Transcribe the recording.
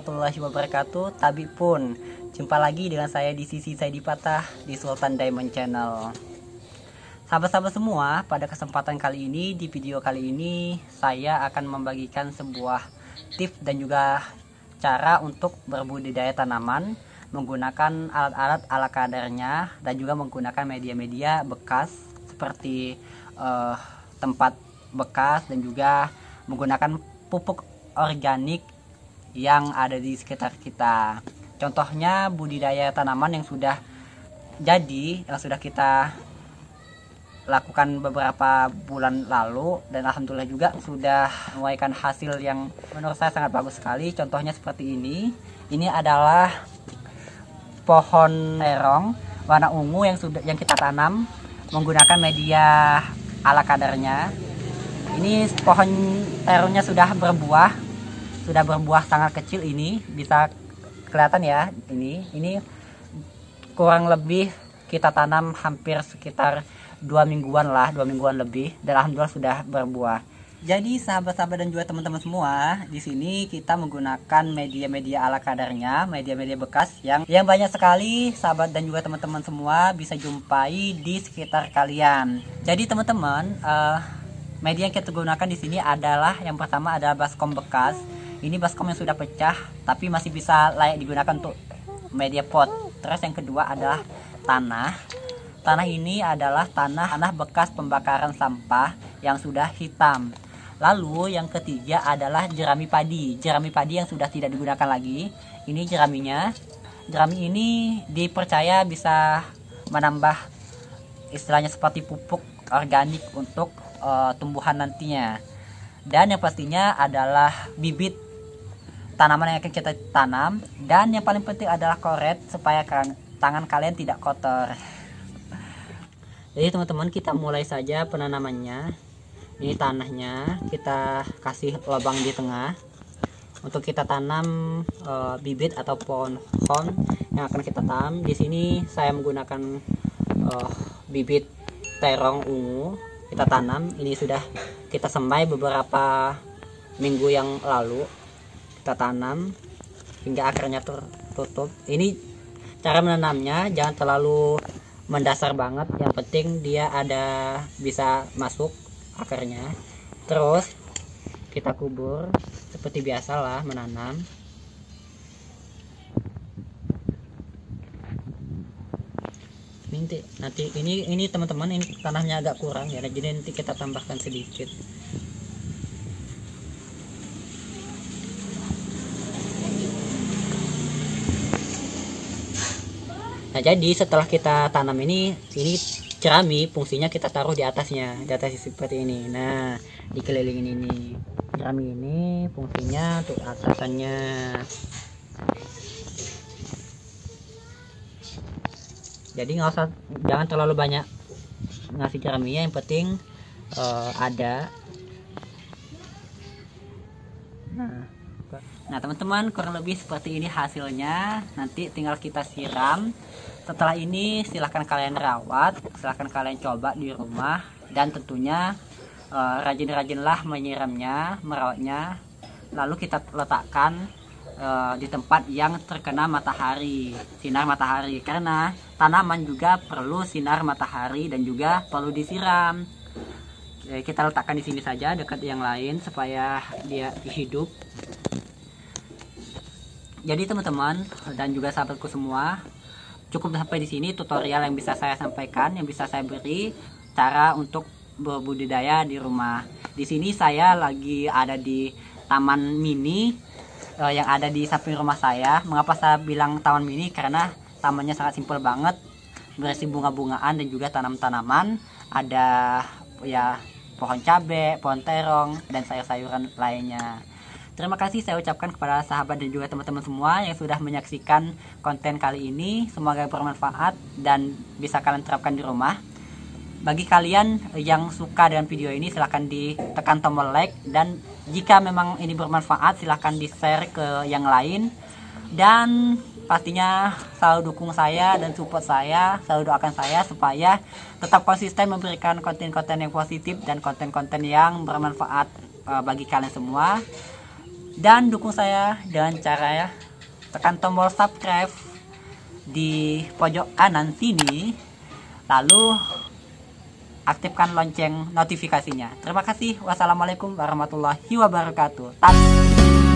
warahmatullahi wabarakatuh. Tabi pun. Jumpa lagi dengan saya di sisi Saidi Fatah di Sultan Diamond Channel. Sahabat-sahabat semua, pada kesempatan kali ini, di video kali ini saya akan membagikan sebuah tips dan juga cara untuk berbudidaya tanaman menggunakan alat-alat ala kadarnya dan juga menggunakan media-media bekas seperti tempat bekas dan juga menggunakan pupuk organik yang ada di sekitar kita. Contohnya budidaya tanaman yang sudah jadi, yang sudah kita lakukan beberapa bulan lalu dan alhamdulillah juga sudah menuaikan hasil yang menurut saya sangat bagus sekali. Contohnya seperti ini. Ini adalah pohon terong warna ungu yang kita tanam menggunakan media ala kadarnya. Ini pohon terongnya sudah berbuah sangat kecil. Ini bisa kelihatan ya, ini kurang lebih kita tanam hampir sekitar 2 mingguan lebih dan alhamdulillah sudah berbuah. Jadi sahabat-sahabat dan juga teman-teman semua, di sini kita menggunakan media-media ala kadarnya, media-media bekas yang banyak sekali sahabat dan juga teman-teman semua bisa jumpai di sekitar kalian. Jadi teman-teman, media yang kita gunakan di sini adalah yang pertama adalah baskom bekas. Ini baskom yang sudah pecah tapi masih bisa layak digunakan untuk media pot. Terus yang kedua adalah tanah. Tanah ini adalah tanah bekas pembakaran sampah yang sudah hitam. Lalu yang ketiga adalah jerami padi. Jerami padi yang sudah tidak digunakan lagi. Ini jeraminya. Jerami ini dipercaya bisa menambah istilahnya seperti pupuk organik untuk tumbuhan nantinya. Dan yang pastinya adalah bibit tanaman yang akan kita tanam. Dan yang paling penting adalah koret supaya tangan kalian tidak kotor. Jadi teman-teman, kita mulai saja penanamannya. Ini tanahnya kita kasih lubang di tengah untuk kita tanam bibit atau pohon yang akan kita tanam. Di sini saya menggunakan bibit terong ungu. Kita tanam, ini sudah kita semai beberapa minggu yang lalu. Kita tanam hingga akarnya tertutup. Ini cara menanamnya, jangan terlalu mendasar banget, yang penting dia ada bisa masuk akarnya. Terus kita kubur seperti biasalah menanam. Nanti ini teman-teman, ini tanahnya agak kurang ya, jadi nanti kita tambahkan sedikit. Nah, jadi setelah kita tanam ini jerami fungsinya kita taruh di atasnya, seperti ini. Nah, dikelilingin ini. Jerami ini fungsinya untuk atasannya. Jadi jangan terlalu banyak ngasih jeraminya, yang penting ada. Nah teman-teman, kurang lebih seperti ini hasilnya. Nanti tinggal kita siram. Setelah ini silahkan kalian rawat, silahkan kalian coba di rumah, dan tentunya rajin-rajinlah menyiramnya, merawatnya. Lalu kita letakkan di tempat yang terkena matahari, sinar matahari, karena tanaman juga perlu sinar matahari dan juga perlu disiram. Kita letakkan di sini saja dekat yang lain supaya dia hidup. Jadi teman-teman dan juga sahabatku semua, cukup sampai di sini tutorial yang bisa saya sampaikan, yang bisa saya beri cara untuk berbudidaya di rumah. Di sini saya lagi ada di taman mini yang ada di samping rumah saya. Mengapa saya bilang taman mini? Karena tamannya sangat simpel banget, berisi bunga-bungaan dan juga tanam-tanaman. Ada ya pohon cabai, pohon terong, dan sayur-sayuran lainnya. Terima kasih saya ucapkan kepada sahabat dan juga teman-teman semua yang sudah menyaksikan konten kali ini. Semoga bermanfaat dan bisa kalian terapkan di rumah. Bagi kalian yang suka dengan video ini, silahkan ditekan tombol like, dan jika memang ini bermanfaat silahkan di share ke yang lain. Dan pastinya selalu dukung saya dan support saya, selalu doakan saya supaya tetap konsisten memberikan konten-konten yang positif dan konten-konten yang bermanfaat bagi kalian semua. Dan dukung saya dengan cara ya tekan tombol subscribe di pojok kanan sini, lalu aktifkan lonceng notifikasinya. Terima kasih. Wassalamualaikum warahmatullahi wabarakatuh.